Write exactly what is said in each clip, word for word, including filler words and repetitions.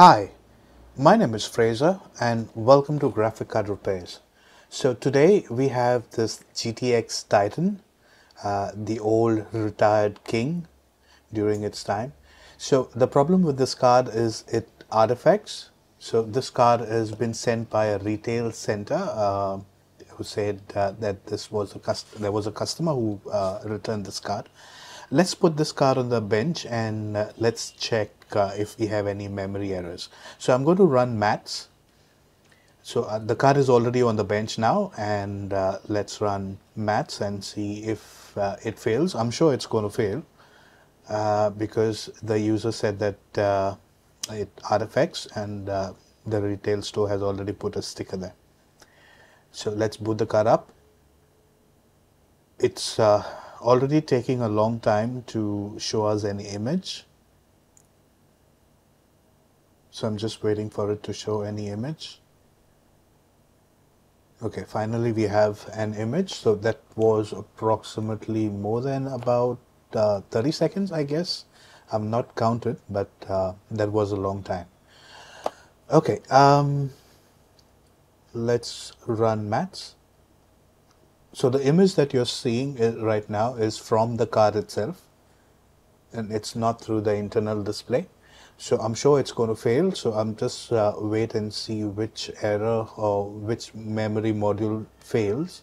Hi, my name is Fraser and welcome to Graphic Card Repairs. So today we have this G T X Titan, uh, the old retired king during its time. So the problem with this card is it artifacts. So this card has been sent by a retail center uh, who said uh, that this was a there was a customer who uh, returned this card. Let's put this card on the bench and uh, let's check uh, if we have any memory errors. So I'm going to run maths. So uh, the card is already on the bench now, and uh, let's run maths and see if uh, it fails. I'm sure it's going to fail uh, because the user said that uh, it artifacts, and uh, the retail store has already put a sticker there. So let's boot the card up. It's uh, already taking a long time to show us an image, so I'm just waiting for it to show any image. Okay, finally we have an image. So that was approximately more than about uh, thirty seconds, I guess. I'm not counted, but uh, that was a long time. Okay, um, let's run maths. So the image that you're seeing right now is from the card itself, and it's not through the internal display. So I'm sure it's going to fail. So I'm just uh, wait and see which error or which memory module fails.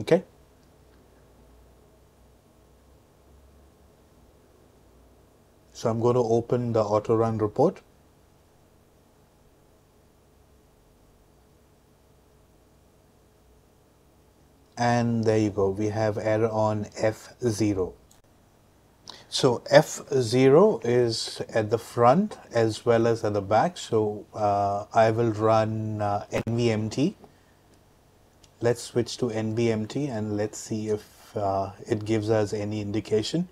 Okay. So I'm going to open the auto run report. And there you go, we have error on F zero. So F zero is at the front as well as at the back. So uh, I will run uh, N V M T. Let's switch to N V M T and let's see if uh, it gives us any indication.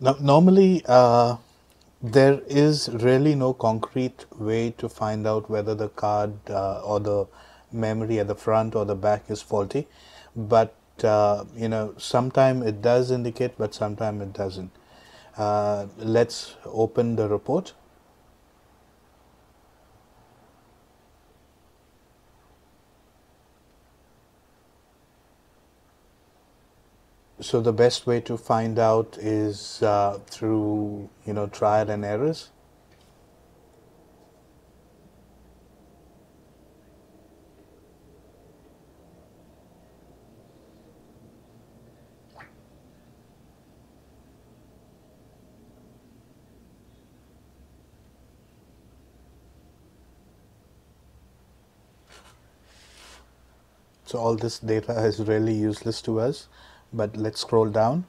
Now, normally uh, there is really no concrete way to find out whether the card uh, or the memory at the front or the back is faulty, but uh, you know, sometimes it does indicate, but sometimes it doesn't. Uh, let's open the report. So the best way to find out is uh, through, you know, trial and errors. So all this data is really useless to us, but let's scroll down.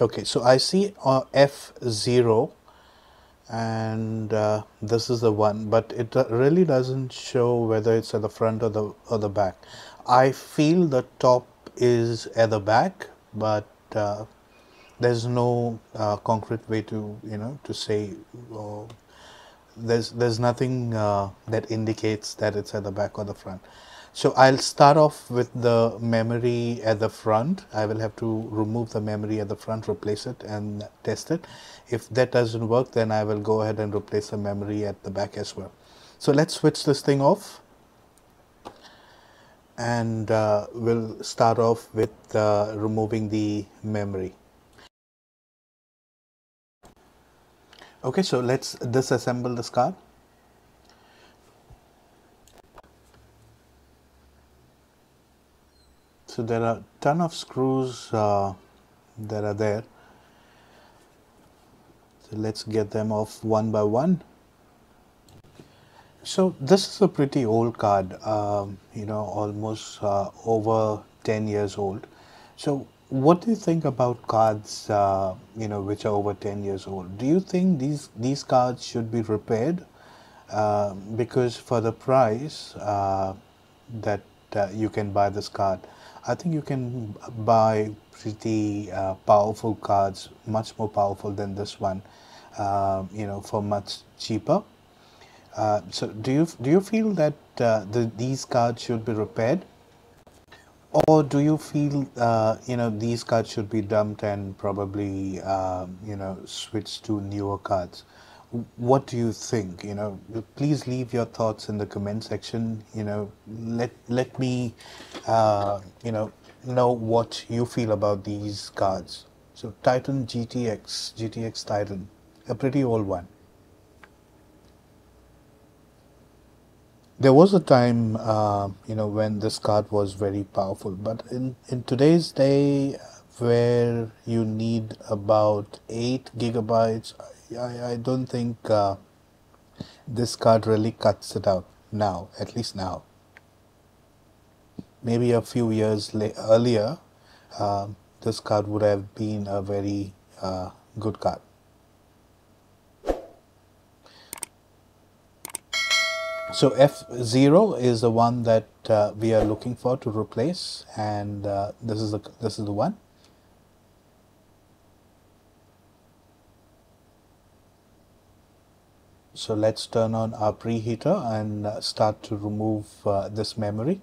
Okay, so I see uh, F zero, and uh, this is the one, but it really doesn't show whether it's at the front or the or the back. I feel the top is at the back, but uh, there's no uh, concrete way to, you know, to say. Oh, There's, there's nothing uh, that indicates that it's at the back or the front. So I'll start off with the memory at the front. I will have to remove the memory at the front, replace it and test it. If that doesn't work, then I will go ahead and replace the memory at the back as well. So let's switch this thing off. And uh, we'll start off with uh, removing the memory. Okay, so let's disassemble this card. So there are a ton of screws uh, that are there. So let's get them off one by one. So this is a pretty old card, um, you know, almost uh, over ten years old. So what do you think about cards, uh, you know, which are over ten years old? Do you think these these cards should be repaired? Uh, because for the price uh, that uh, you can buy this card, I think you can buy pretty uh, powerful cards, much more powerful than this one, uh, you know, for much cheaper. Uh, so do you do you feel that uh, the, these cards should be repaired? Or do you feel uh, you know these cards should be dumped and probably uh, you know switch to newer cards? What do you think? You know, please leave your thoughts in the comment section. You know, let let me uh, you know know what you feel about these cards. So Titan G T X, G T X Titan, a pretty old one. There was a time uh, you know when this card was very powerful, but in in today's day, where you need about eight gigabytes. I, I don't think uh, this card really cuts it out now, at least now. Maybe a few years later, earlier, uh, this card would have been a very uh, good card. So F zero is the one that uh, we are looking for to replace, and uh, this is the this is the one. So let's turn on our preheater and start to remove uh, this memory.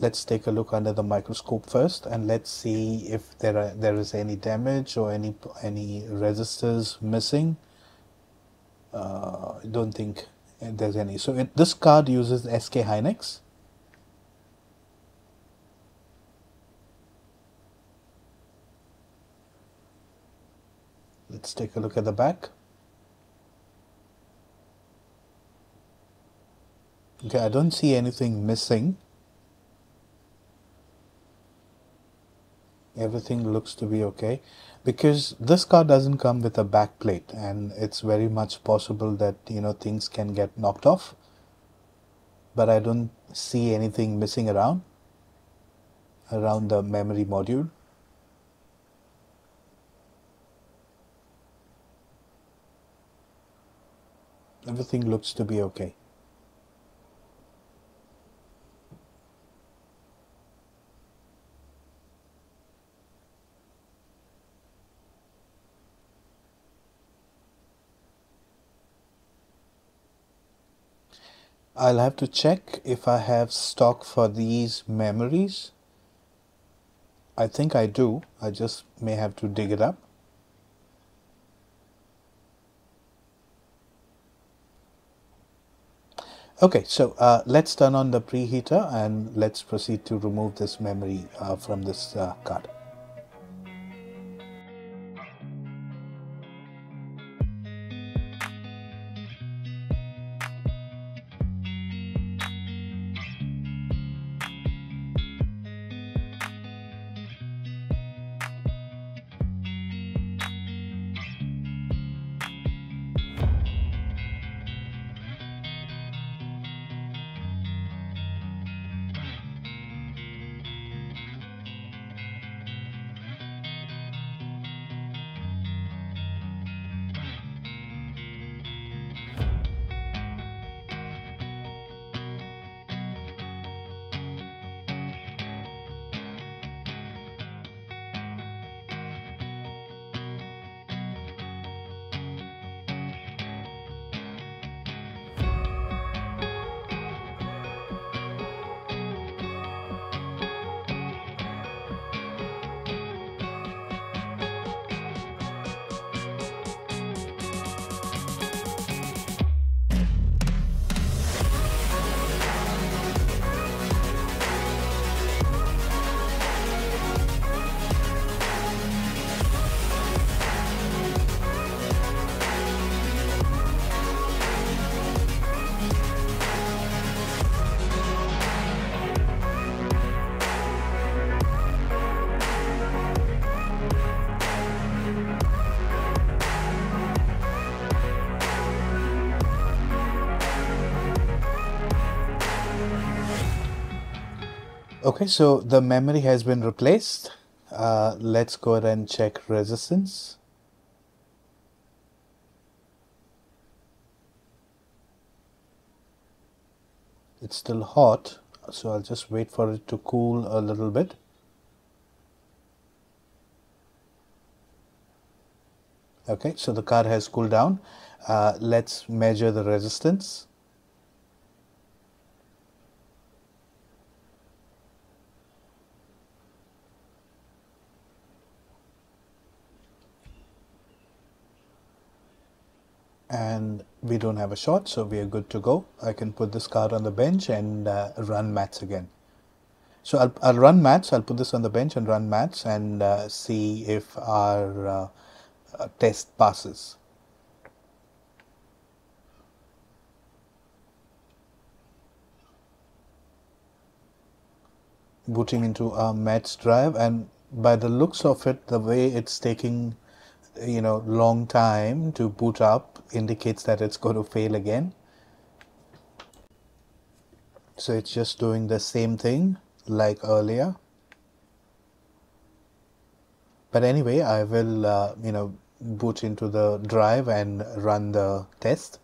Let's take a look under the microscope first, and let's see if there are there is any damage or any any resistors missing. Uh, I don't think there's any. So it, this card uses S K Hynix. Let's take a look at the back. Okay, I don't see anything missing. Everything looks to be okay, because this card doesn't come with a back plate, and it's very much possible that you know things can get knocked off. But I don't see anything missing around around the memory module. Everything looks to be okay. I'll have to check if I have stock for these memories. I think I do. I just may have to dig it up. Okay, so uh, let's turn on the preheater and let's proceed to remove this memory uh, from this uh, card. Okay, so the memory has been replaced. Uh, let's go ahead and check resistance. It's still hot, so I'll just wait for it to cool a little bit. Okay, so the card has cooled down. Uh, let's measure the resistance. and we don't have a short, so we are good to go. I can put this card on the bench and uh, run maths again. So I'll, I'll run maths, I'll put this on the bench and run maths and uh, see if our uh, uh, test passes. Booting into our maths drive, and by the looks of it, the way it's taking, you know, long time to boot up indicates that it's going to fail again. So it's just doing the same thing like earlier. But anyway, I will, uh, you know, boot into the drive and run the test.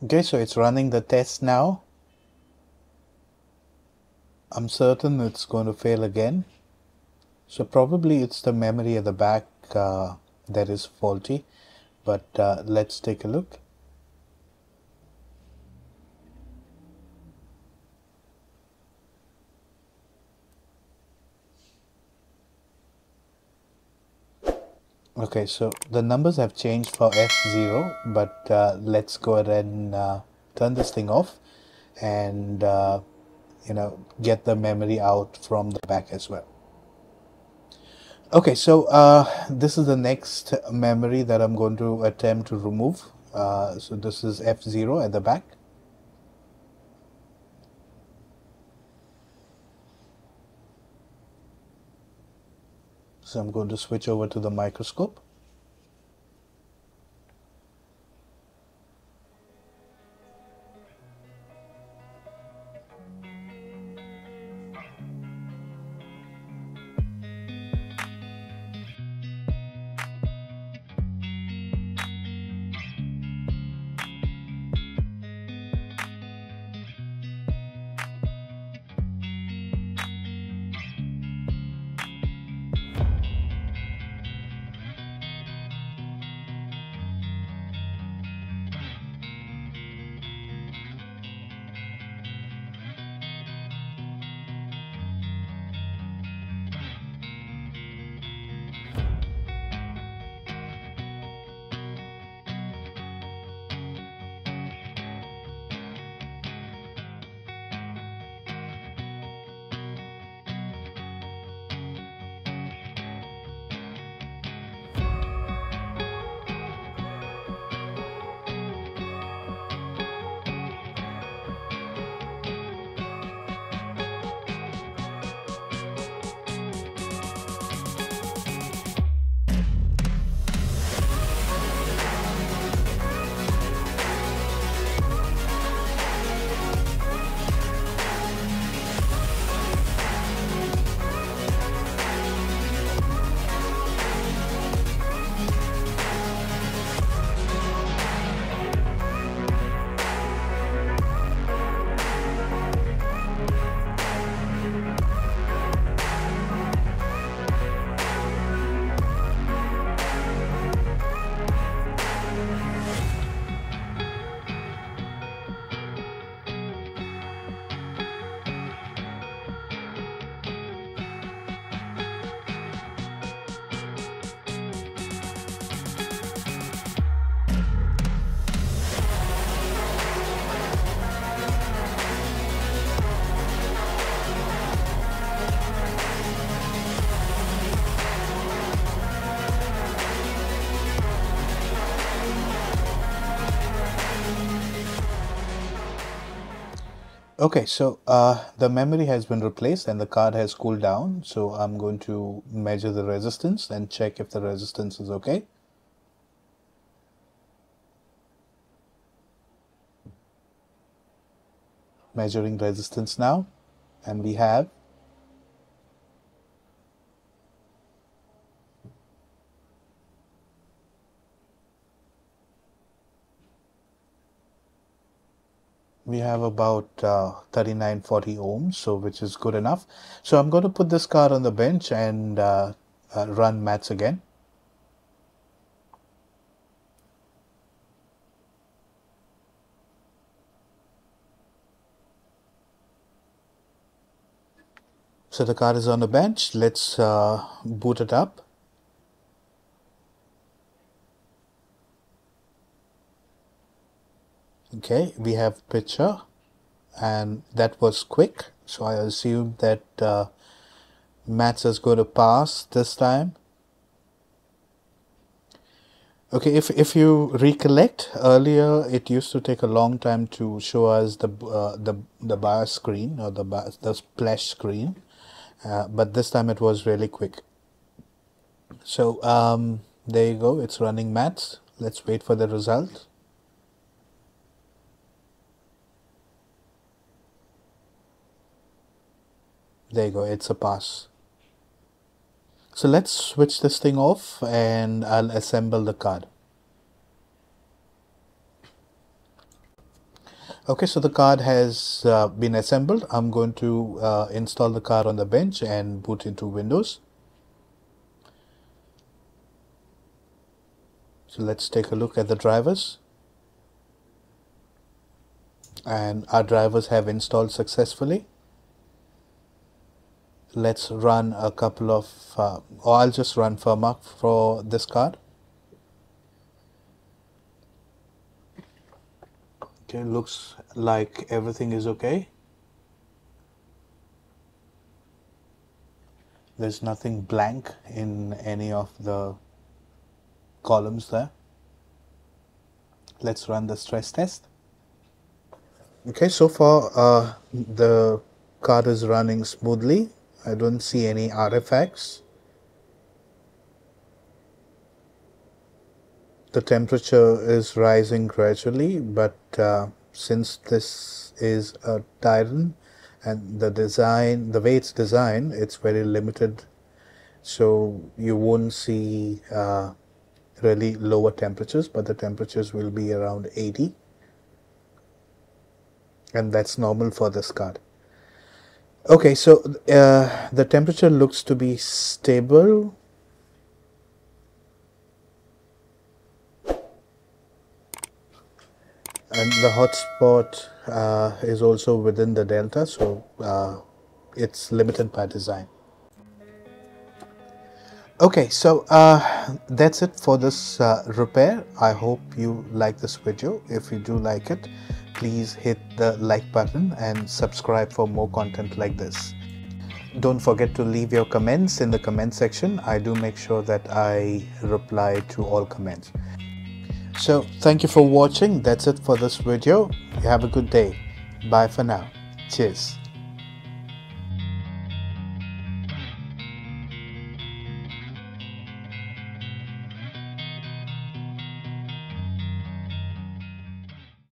Okay, so it's running the test now. I'm certain it's going to fail again. So probably it's the memory at the back uh, that is faulty, but uh, let's take a look. Okay, so the numbers have changed for F zero, but uh, let's go ahead and uh, turn this thing off and uh, you know, get the memory out from the back as well. Okay, so uh, this is the next memory that I'm going to attempt to remove. Uh, so this is F zero at the back. So I'm going to switch over to the microscope. Okay, so uh, the memory has been replaced and the card has cooled down, so I'm going to measure the resistance and check if the resistance is okay. Measuring resistance now, and we have we have about uh, thirty-nine forty ohms, so which is good enough. So I'm going to put this car on the bench and uh, uh, run maths again. So the car is on the bench. Let's uh, boot it up. Okay, we have picture, and that was quick. So I assume that uh, maths is going to pass this time. Okay, if, if you recollect, earlier it used to take a long time to show us the, uh, the, the BIOS screen or the, the splash screen. Uh, but this time it was really quick. So um, there you go, it's running maths. Let's wait for the result. There you go, it's a pass. So let's switch this thing off and I'll assemble the card. Okay, so the card has uh, been assembled. I'm going to uh, install the card on the bench and boot into Windows. So let's take a look at the drivers. And our drivers have installed successfully. Let's run a couple of, uh, or I'll just run FurMark for this card. Okay, looks like everything is okay. There's nothing blank in any of the columns there. Let's run the stress test. Okay, so far uh, the card is running smoothly. I don't see any artifacts. The temperature is rising gradually, but uh, since this is a Titan and the design, the way it's designed, it's very limited, so you won't see uh, really lower temperatures, but the temperatures will be around eighty, and that's normal for this card. Okay, so uh, the temperature looks to be stable. And the hotspot uh, is also within the delta, so uh, it's limited by design. Okay, so uh, that's it for this uh, repair. I hope you like this video. If you do like it, please hit the like button and subscribe for more content like this. Don't forget to leave your comments in the comment section. I do make sure that I reply to all comments. So thank you for watching. That's it for this video. You have a good day. Bye for now. Cheers.